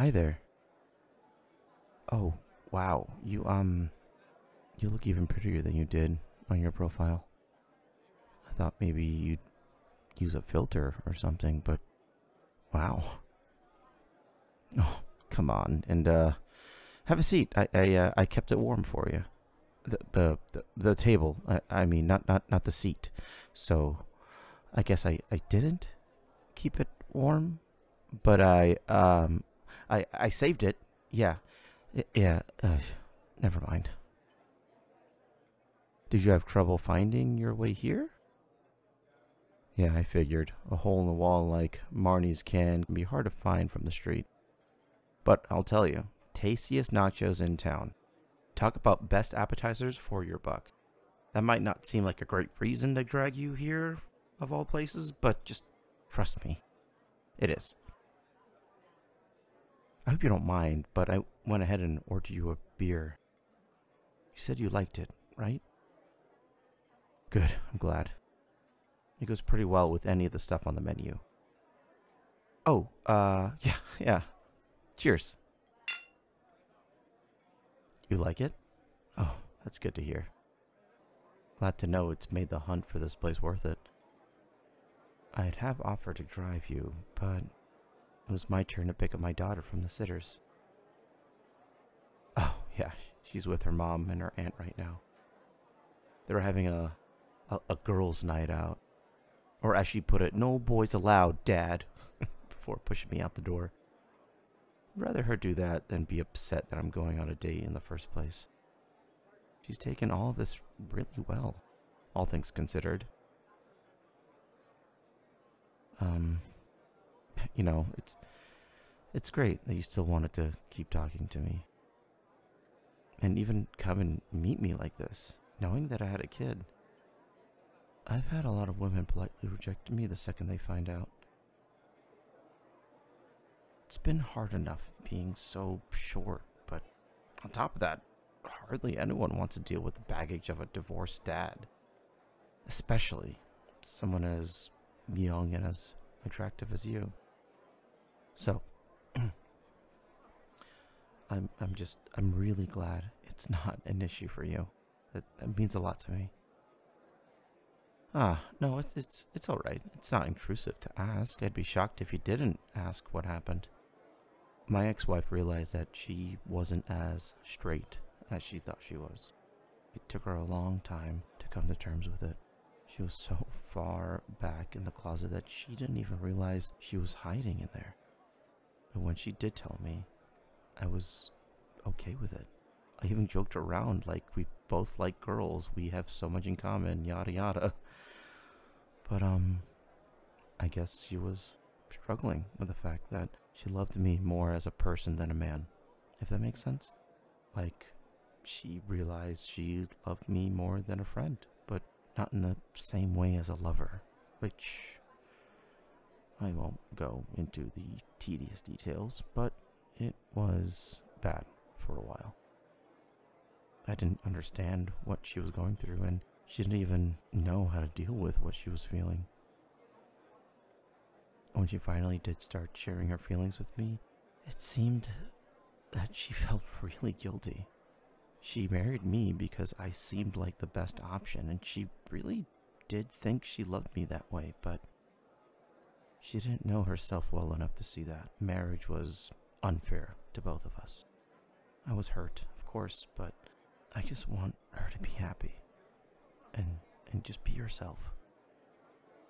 Hi there. Oh, wow. You, you look even prettier than you did on your profile. I thought maybe you'd use a filter or something, but wow. Oh, come on, and have a seat. I kept it warm for you. The table. I mean, not the seat. So, I guess I didn't keep it warm, but I saved it. Yeah, yeah. Never mind. Did you have trouble finding your way here? Yeah, I figured. A hole in the wall like Marnie's can be hard to find from the street. But I'll tell you, tastiest nachos in town. Talk about best appetizers for your buck. That might not seem like a great reason to drag you here, of all places, but just trust me, it is. I hope you don't mind, but I went ahead and ordered you a beer. You said you liked it, right? Good, I'm glad. It goes pretty well with any of the stuff on the menu. Oh, yeah. Cheers. You like it? Oh, that's good to hear. Glad to know it's made the hunt for this place worth it. I'd have offered to drive you, but it was my turn to pick up my daughter from the sitters. Oh, yeah, she's with her mom and her aunt right now. They were having a girls' night out. Or as she put it, no boys allowed, Dad, before pushing me out the door. I'd rather her do that than be upset that I'm going on a date in the first place. She's taken all of this really well, all things considered. You know, it's great that you still wanted to keep talking to me. And even come and meet me like this, knowing that I had a kid. I've had a lot of women politely reject me the second they find out. It's been hard enough being so short, but on top of that, hardly anyone wants to deal with the baggage of a divorced dad. Especially someone as young and as attractive as you. So, I'm really glad it's not an issue for you. That means a lot to me. Ah, no, it's all right. It's not intrusive to ask. I'd be shocked if you didn't ask what happened. My ex-wife realized that she wasn't as straight as she thought she was. It took her a long time to come to terms with it. She was so far back in the closet that she didn't even realize she was hiding in there. But when she did tell me, I was okay with it. I even joked around like we both like girls, we have so much in common, yada yada. But I guess she was struggling with the fact that she loved me more as a person than a man, if that makes sense. Like, she realized she loved me more than a friend, but not in the same way as a lover, which I won't go into the tedious details, but it was bad for a while. I didn't understand what she was going through, and she didn't even know how to deal with what she was feeling. When she finally did start sharing her feelings with me, it seemed that she felt really guilty. She married me because I seemed like the best option, and she really did think she loved me that way, but she didn't know herself well enough to see that. Marriage was unfair to both of us. I was hurt, of course, but I just want her to be happy and just be herself.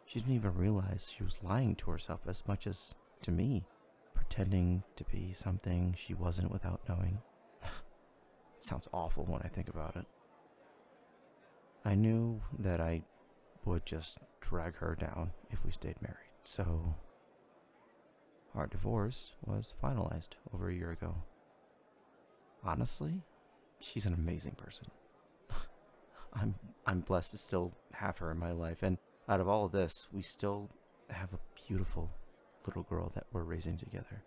She didn't even realize she was lying to herself as much as to me, pretending to be something she wasn't without knowing. It sounds awful when I think about it. I knew that I would just drag her down if we stayed married, so our divorce was finalized over a year ago. Honestly, she's an amazing person. I'm blessed to still have her in my life, and out of all of this, we still have a beautiful little girl that we're raising together,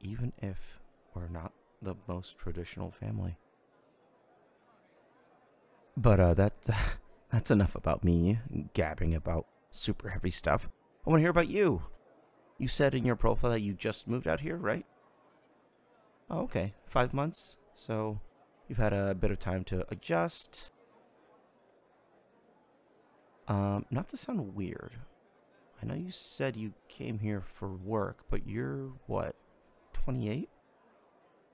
even if we're not the most traditional family. But that's enough about me gabbing about super heavy stuff. I want to hear about you. You said in your profile that you just moved out here, right? Oh, okay, 5 months. So you've had a bit of time to adjust. Not to sound weird, I know you said you came here for work, but you're what, 28?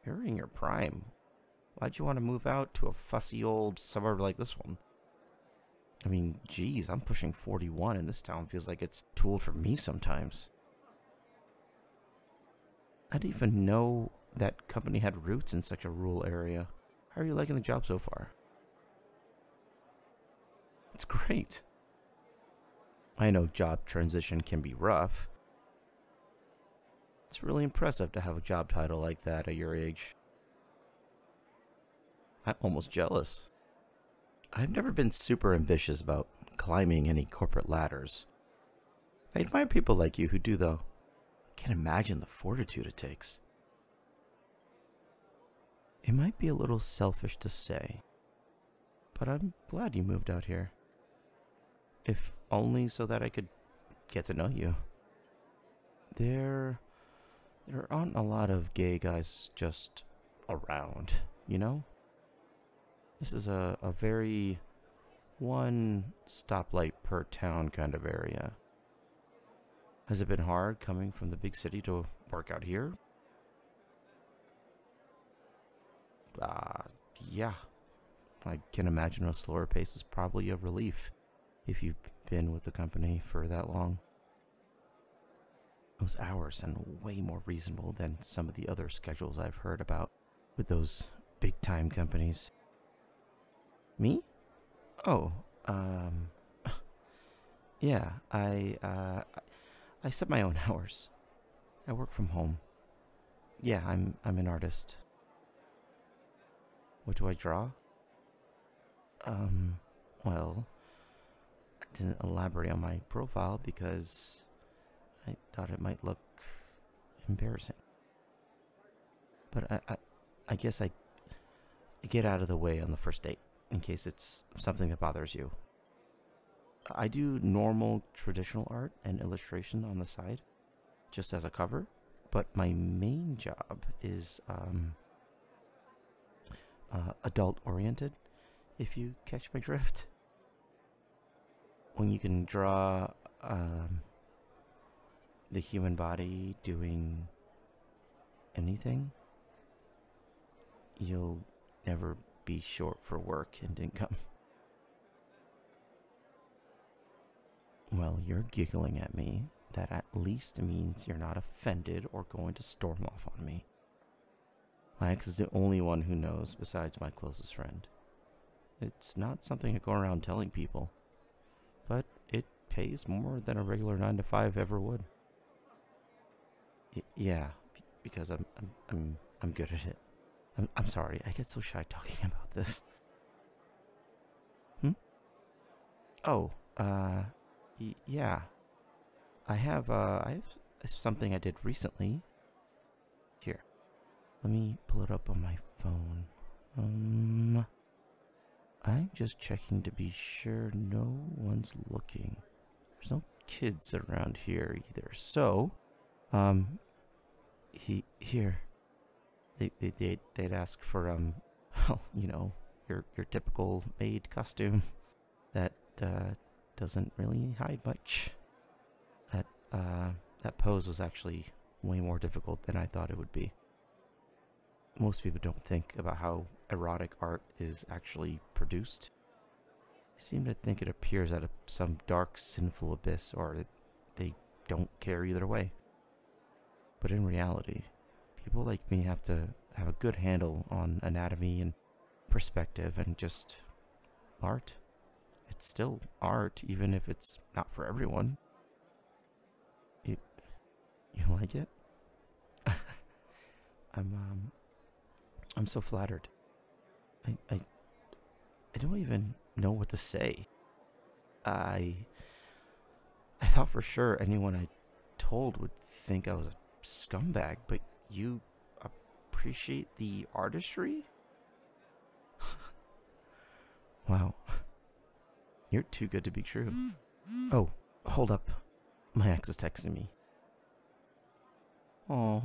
You're in your prime. Why'd you want to move out to a fussy old suburb like this one? I mean, geez, I'm pushing 41 and this town feels like it's too old for me sometimes. I didn't even know that company had roots in such a rural area. How are you liking the job so far? It's great. I know job transition can be rough. It's really impressive to have a job title like that at your age. I'm almost jealous. I've never been super ambitious about climbing any corporate ladders. I admire people like you who do, though. I can't imagine the fortitude it takes. It might be a little selfish to say, but I'm glad you moved out here. If only so that I could get to know you. There aren't a lot of gay guys just around, you know? This is a very one stoplight per town kind of area. Has it been hard coming from the big city to work out here? Yeah. I can imagine a slower pace is probably a relief if you've been with the company for that long. Those hours sound way more reasonable than some of the other schedules I've heard about with those big-time companies. Me? Oh, yeah, I set my own hours. I work from home. Yeah, I'm an artist. What do I draw? Well, I didn't elaborate on my profile because I thought it might look embarrassing. But I guess I get out of the way on the first date in case it's something that bothers you. I do normal traditional art and illustration on the side, just as a cover, but my main job is adult-oriented, if you catch my drift. When you can draw the human body doing anything, you'll never be short for work and income. Well, you're giggling at me. That at least means you're not offended or going to storm off on me. My ex is the only one who knows besides my closest friend. It's not something I go around telling people, but it pays more than a regular 9-to-5 ever would. Yeah, because I'm good at it. I'm sorry, I get so shy talking about this. Oh, yeah. I have something I did recently. Here, let me pull it up on my phone. I'm just checking to be sure no one's looking. There's no kids around here either. So, here, they'd ask for, you know, your typical maid costume that, doesn't really hide much. That pose was actually way more difficult than I thought it would be. Most people don't think about how erotic art is actually produced. They seem to think it appears out of some dark, sinful abyss, or they don't care either way. But in reality, people like me have to have a good handle on anatomy and perspective and just art. It's still art, even if it's not for everyone. You like it? I'm so flattered. I don't even know what to say. I thought for sure anyone I told would think I was a scumbag, but you appreciate the artistry? Wow. You're too good to be true. Oh, hold up. My ex is texting me. Oh,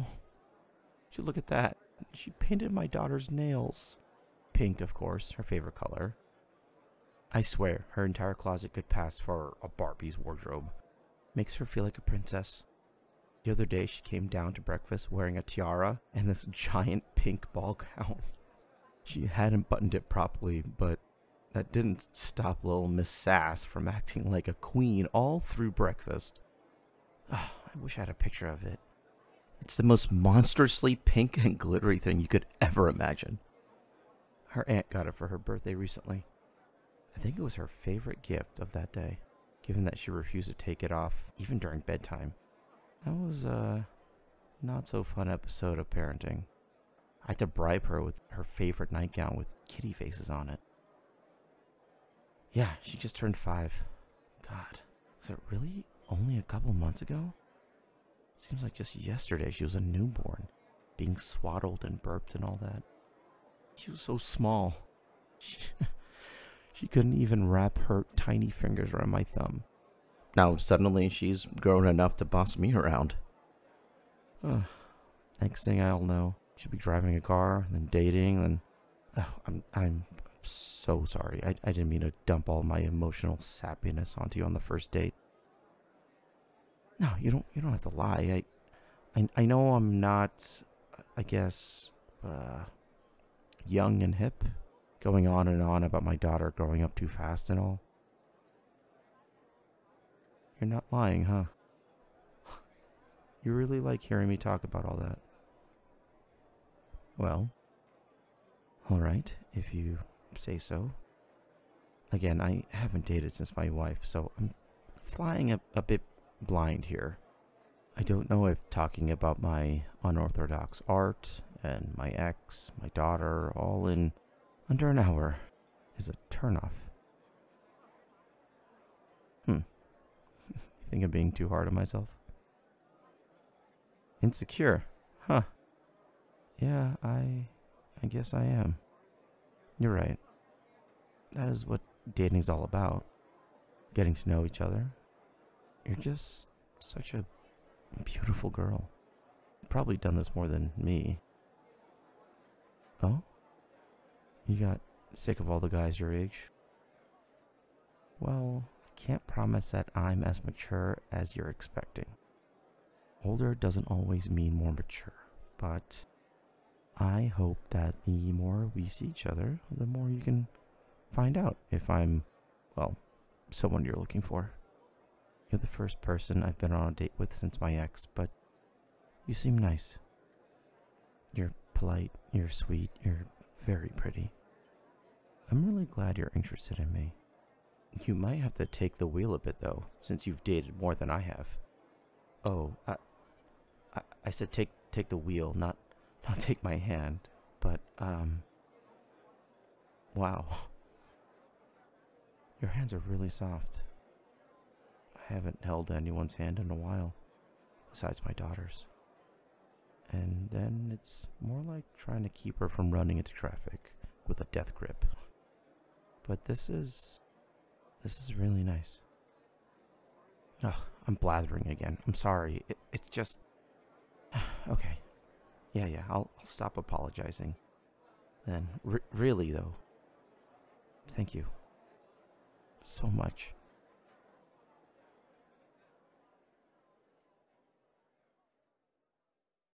you look at that. She painted my daughter's nails. Pink, of course, her favorite color. I swear, her entire closet could pass for a Barbie's wardrobe. Makes her feel like a princess. The other day, she came down to breakfast wearing a tiara and this giant pink ball gown. She hadn't buttoned it properly, but that didn't stop little Miss Sass from acting like a queen all through breakfast. Oh, I wish I had a picture of it. It's the most monstrously pink and glittery thing you could ever imagine. Her aunt got it for her birthday recently. I think it was her favorite gift of that day, given that she refused to take it off, even during bedtime. That was a not-so-fun episode of parenting. I had to bribe her with her favorite nightgown with kitty faces on it. Yeah, she just turned 5. God, was it really only a couple months ago? Seems like just yesterday she was a newborn, being swaddled and burped and all that. She was so small. She couldn't even wrap her tiny fingers around my thumb. Now suddenly she's grown enough to boss me around. Next thing I'll know, she'll be driving a car, and then dating, and I'm so sorry. I didn't mean to dump all my emotional sappiness onto you on the first date. No, you don't have to lie. I know I'm not, I guess, young and hip, going on and on about my daughter growing up too fast and all. You're not lying, huh? You really like hearing me talk about all that. Well, all right, if you say so. Again, I haven't dated since my wife, so I'm flying a bit blind here. I don't know if talking about my unorthodox art and my ex, my daughter, all in under an hour is a turnoff. You think I'm being too hard on myself? Insecure, huh? Yeah, I guess I am. You're right. That is what dating's all about. Getting to know each other. You're just such a beautiful girl. You've probably done this more than me. Oh? You got sick of all the guys your age? Well, I can't promise that I'm as mature as you're expecting. Older doesn't always mean more mature, but I hope that the more we see each other, the more you can find out if I'm, well, someone you're looking for. You're the first person I've been on a date with since my ex, but you seem nice. You're polite, you're sweet, you're very pretty. I'm really glad you're interested in me. You might have to take the wheel a bit, though, since you've dated more than I have. Oh, I said take the wheel, not take my hand, but, wow. Your hands are really soft. I haven't held anyone's hand in a while, besides my daughter's. And then it's more like trying to keep her from running into traffic with a death grip. But this is really nice. Oh, I'm blathering again. I'm sorry. It's just... Okay. Yeah, I'll stop apologizing. Then, really though. Thank you. So much.